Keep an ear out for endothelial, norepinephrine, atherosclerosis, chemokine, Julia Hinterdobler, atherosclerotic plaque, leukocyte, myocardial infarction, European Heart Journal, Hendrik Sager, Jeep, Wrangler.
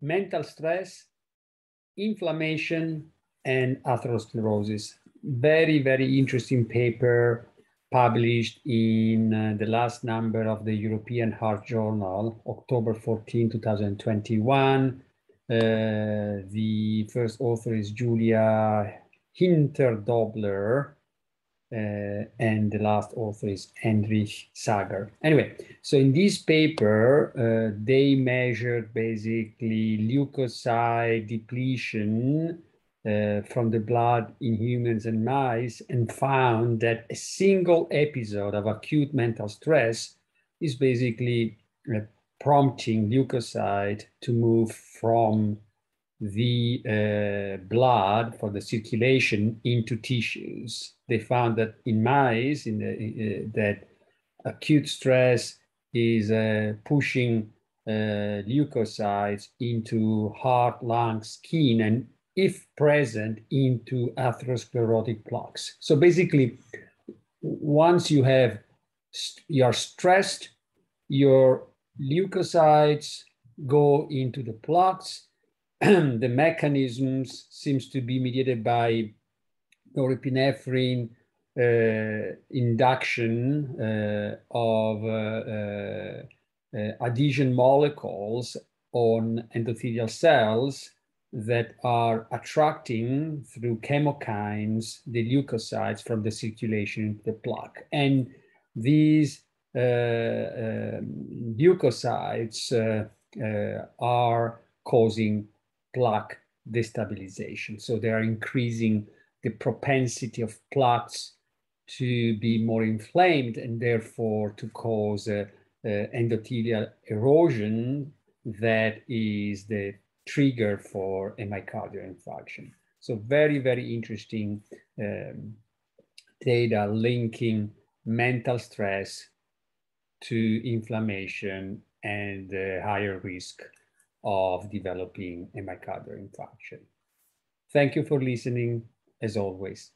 mental stress, inflammation, and atherosclerosis. Very, very interesting paper published in the last number of the European Heart Journal, October 14, 2021. The first author is Julia Hinterdobler, and the last author is Hendrik Sager. Anyway, so in this paper, they measured basically leukocyte depletion from the blood in humans and mice, and found that a single episode of acute mental stress is basically prompting leukocyte to move from the blood for the circulation into tissues. They found that in mice, that acute stress is pushing leukocytes into heart, lungs, skin, and if present, into atherosclerotic plaques. So basically, once you have, you're stressed, your leukocytes go into the plaques. The mechanisms seems to be mediated by norepinephrine induction of adhesion molecules on endothelial cells that are attracting through chemokines the leukocytes from the circulation to the plaque. And these leukocytes are causing plaque destabilization. So they are increasing the propensity of plaques to be more inflamed and therefore to cause endothelial erosion that is the trigger for a myocardial infarction. So very, very interesting data linking mental stress to inflammation and higher risk of developing a myocardial infarction. Thank you for listening, as always.